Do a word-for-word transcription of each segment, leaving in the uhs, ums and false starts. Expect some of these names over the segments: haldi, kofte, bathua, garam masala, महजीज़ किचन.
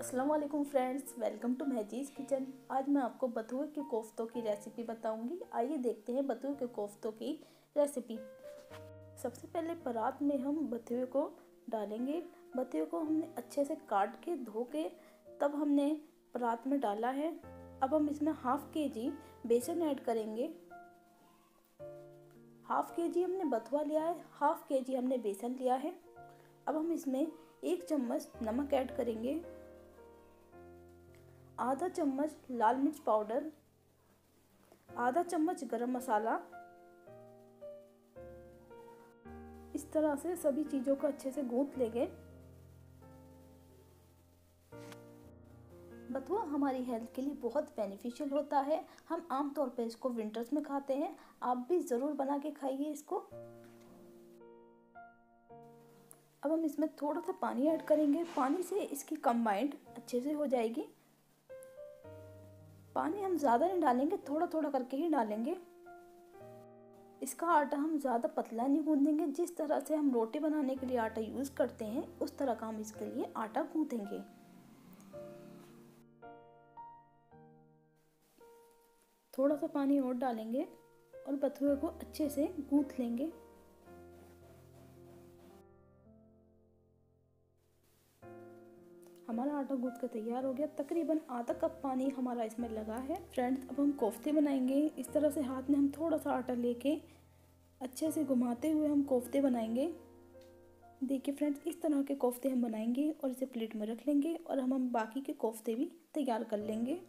अस्सलामुअलैकुम friends, welcome to महजीज़ किचन। आज मैं आपको बथुए के कोफ्तों की रेसिपी बताऊंगी। आइए देखते हैं बथुए के कोफ्तों की रेसिपी। सबसे पहले परात में हम बथुए को डालेंगे। बथुए को हमने अच्छे से काट के धो के तब हमने परात में डाला है। अब हम इसमें हाफ़ के जी बेसन ऐड करेंगे। हाफ़ के जी हमने बथुआ लिया है, हाफ़ के जी हमने बेसन लिया है। अब हम इसमें एक चम्मच नमक ऐड करेंगे, आधा चम्मच लाल मिर्च पाउडर, आधा चम्मच गरम मसाला। इस तरह से सभी चीज़ों को अच्छे से गूंथ लेंगे। बथुआ हमारी हेल्थ के लिए बहुत बेनिफिशियल होता है। हम आमतौर पर इसको विंटर्स में खाते हैं। आप भी ज़रूर बना के खाइए इसको। अब हम इसमें थोड़ा सा पानी ऐड करेंगे। पानी से इसकी कंबाइंड अच्छे से हो जाएगी। पानी हम ज़्यादा नहीं डालेंगे, थोड़ा थोड़ा करके ही डालेंगे। इसका आटा हम ज़्यादा पतला नहीं गूँधेंगे। जिस तरह से हम रोटी बनाने के लिए आटा यूज़ करते हैं उस तरह का हम इसके लिए आटा गूँधेंगे। थोड़ा सा पानी और डालेंगे और बथुए को अच्छे से गूँथ लेंगे। हमारा आटा गूंथ के तैयार हो गया। तकरीबन आधा कप पानी हमारा इसमें लगा है। फ्रेंड्स, अब हम कोफ्ते बनाएंगे। इस तरह से हाथ में हम थोड़ा सा आटा लेके अच्छे से घुमाते हुए हम कोफ्ते बनाएंगे। देखिए फ्रेंड्स, इस तरह के कोफ्ते हम बनाएंगे और इसे प्लेट में रख लेंगे और हम हम बाकी के कोफ्ते भी तैयार कर लेंगे।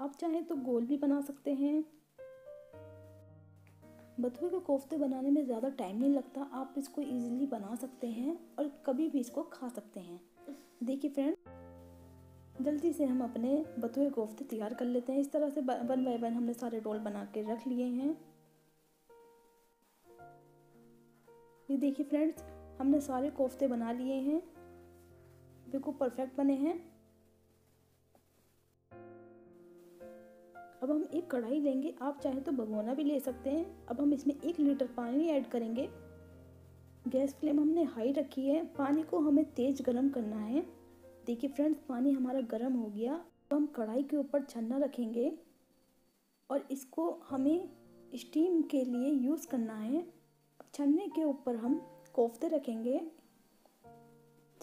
आप चाहें तो गोल भी बना सकते हैं। बथुए के कोफ्ते बनाने में ज़्यादा टाइम नहीं लगता। आप इसको इजीली बना सकते हैं और कभी भी इसको खा सकते हैं। देखिए फ्रेंड, जल्दी से हम अपने बथुए कोफ्ते तैयार कर लेते हैं। इस तरह से वन बाय वन हमने सारे रोल बना के रख लिए हैं। ये देखिए फ्रेंड्स, हमने सारे कोफ्ते बना लिए हैं, बिल्कुल परफेक्ट बने हैं। अब हम एक कढ़ाई लेंगे। आप चाहे तो भगोना भी ले सकते हैं। अब हम इसमें एक लीटर पानी ऐड करेंगे। गैस फ्लेम हमने हाई रखी है। पानी को हमें तेज़ गरम करना है। देखिए फ्रेंड्स, पानी हमारा गरम हो गया। अब हम कढ़ाई के ऊपर छन्ना रखेंगे और इसको हमें स्टीम के लिए यूज़ करना है। अब छन्ने के ऊपर हम कोफ्ते रखेंगे।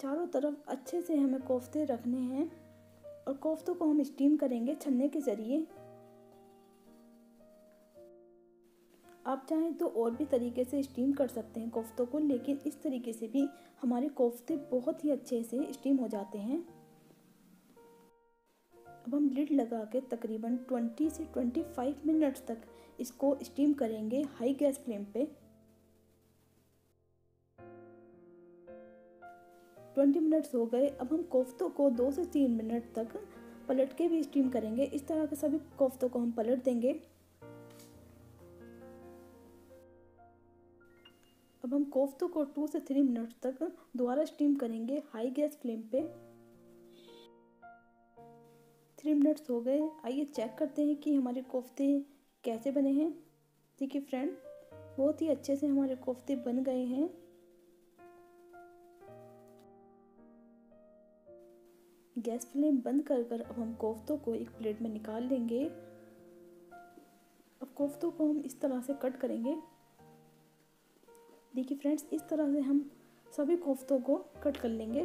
चारों तरफ अच्छे से हमें कोफ्ते रखने हैं और कोफ्तों को हम स्टीम करेंगे छन्ने के ज़रिए। आप चाहें तो और भी तरीके से स्टीम कर सकते हैं कोफ्तों को, लेकिन इस तरीके से भी हमारे कोफ्ते बहुत ही अच्छे से स्टीम हो जाते हैं। अब हम लिड लगा के तकरीबन बीस से पच्चीस मिनट्स तक इसको स्टीम करेंगे हाई गैस फ्लेम पे। बीस मिनट्स हो गए। अब हम कोफ्तों को दो से तीन मिनट तक पलट के भी स्टीम करेंगे। इस तरह के सभी कोफ्तों को हम पलट देंगे। अब हम कोफ्तों को टू से थ्री मिनट तक दोबारा स्टीम करेंगे हाई गैस फ्लेम पे। थ्री मिनट्स हो गए। आइए चेक करते हैं कि हमारे कोफ्ते कैसे बने हैं। देखिए फ्रेंड, बहुत ही अच्छे से हमारे कोफ्ते बन गए हैं। गैस फ्लेम बंद कर कर अब हम कोफ्तों को एक प्लेट में निकाल लेंगे। अब कोफ्तों को हम इस तरह से कट करेंगे। देखिए फ्रेंड्स, इस तरह से हम सभी कोफ्तों को कट कर लेंगे।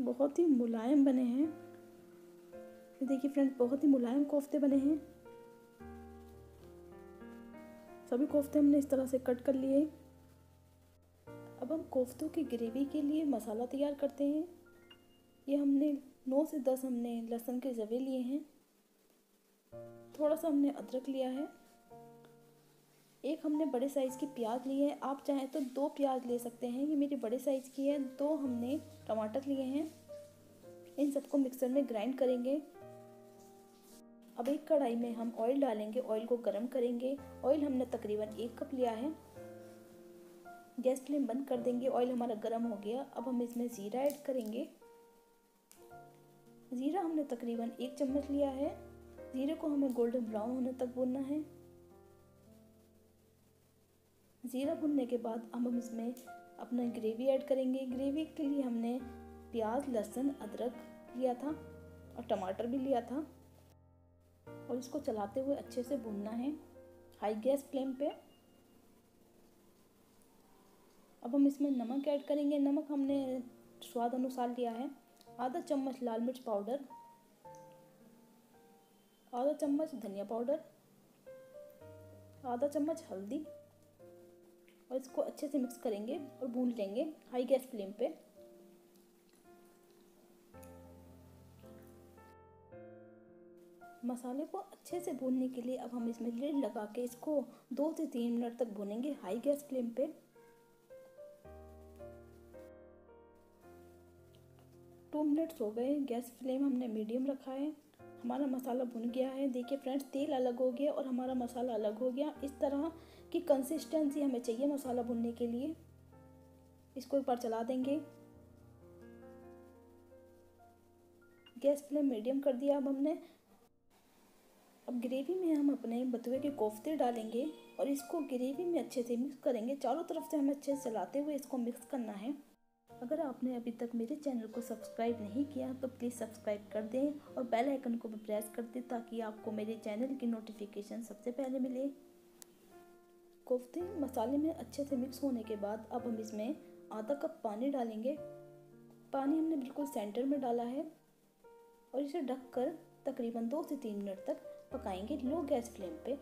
बहुत ही मुलायम बने हैं। देखिए फ्रेंड्स, बहुत ही मुलायम कोफ्ते बने हैं। सभी कोफ्ते हमने इस तरह से कट कर लिए। अब हम कोफ्तों की ग्रेवी के लिए मसाला तैयार करते हैं। ये हमने नौ से दस हमने लहसुन के जवे लिए हैं। थोड़ा सा हमने अदरक लिया है। एक हमने बड़े साइज़ की प्याज ली है। आप चाहें तो दो प्याज ले सकते हैं, ये मेरी बड़े साइज़ की है। दो हमने टमाटर लिए हैं। इन सबको मिक्सर में ग्राइंड करेंगे। अब एक कढ़ाई में हम ऑयल डालेंगे। ऑयल को गर्म करेंगे। ऑयल हमने तकरीबन एक कप लिया है। गैस फ्लेम बंद कर देंगे। ऑयल हमारा गर्म हो गया। अब हम इसमें ज़ीरा ऐड करेंगे। ज़ीरा हमने तकरीबन एक चम्मच लिया है। ज़ीरे को हमें गोल्डन ब्राउन होने तक भूनना है। ज़ीरा भुनने के बाद अब हम इसमें अपना ग्रेवी ऐड करेंगे। ग्रेवी के लिए हमने प्याज, लहसुन, अदरक लिया था और टमाटर भी लिया था और इसको चलाते हुए अच्छे से भूनना है हाई गैस फ्लेम पे। अब हम इसमें नमक ऐड करेंगे। नमक हमने स्वाद अनुसार लिया है। आधा चम्मच लाल मिर्च पाउडर, आधा चम्मच धनिया पाउडर, आधा चम्मच हल्दी और इसको अच्छे से मिक्स करेंगे और भून लेंगे हाई गैस फ्लेम पे। मसाले को अच्छे से भूनने के लिए अब हम इसमें लिड लगा के इसको दो से तीन मिनट तक भूनेंगे हाई गैस फ्लेम पे। दो मिनट हो गए, गैस फ्लेम हमने मीडियम रखा है। हमारा मसाला भुन गया है। देखिए फ्रेंड्स, तेल अलग हो गया और हमारा मसाला अलग हो गया। इस तरह की कंसिस्टेंसी हमें चाहिए मसाला भुनने के लिए। इसको एक बार चला देंगे। गैस फ्लेम मीडियम कर दिया अब हमने। अब ग्रेवी में हम अपने बथुए के कोफ्ते डालेंगे और इसको ग्रेवी में अच्छे से मिक्स करेंगे। चारों तरफ से हमें अच्छे से चलाते हुए इसको मिक्स करना है। अगर आपने अभी तक मेरे चैनल को सब्सक्राइब नहीं किया तो प्लीज़ सब्सक्राइब कर दें और बेल आइकन को भी प्रेस कर दें ताकि आपको मेरे चैनल की नोटिफिकेशन सबसे पहले मिले। कोफ्ते मसाले में अच्छे से मिक्स होने के बाद अब हम इसमें आधा कप पानी डालेंगे। पानी हमने बिल्कुल सेंटर में डाला है और इसे ढक कर तकरीबन दो से तीन मिनट तक पकाएंगे लो गैस फ्लेम पे।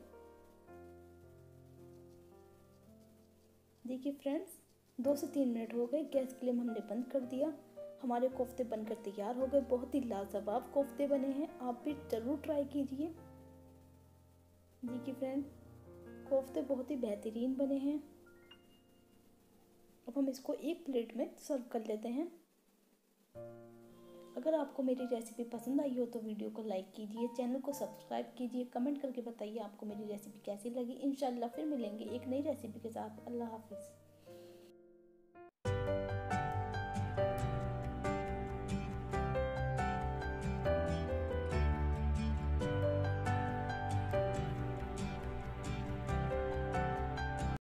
देखिए फ्रेंड्स, दो से तीन मिनट हो गए, गैस फ्लेम हमने बंद कर दिया। हमारे कोफ्ते बनकर तैयार हो गए। बहुत ही लाजवाब कोफ्ते बने हैं, आप भी जरूर ट्राई कीजिए। देखिए फ्रेंड्स, कोफ्ते बहुत ही बेहतरीन बने हैं। अब हम इसको एक प्लेट में सर्व कर लेते हैं। अगर आपको मेरी रेसिपी पसंद आई हो तो वीडियो को लाइक कीजिए, चैनल को सब्सक्राइब कीजिए, कमेंट करके बताइए आपको मेरी रेसिपी कैसी लगी। इंशाल्लाह फिर मिलेंगे एक नई रेसिपी के साथ। अल्लाह हाफिज़।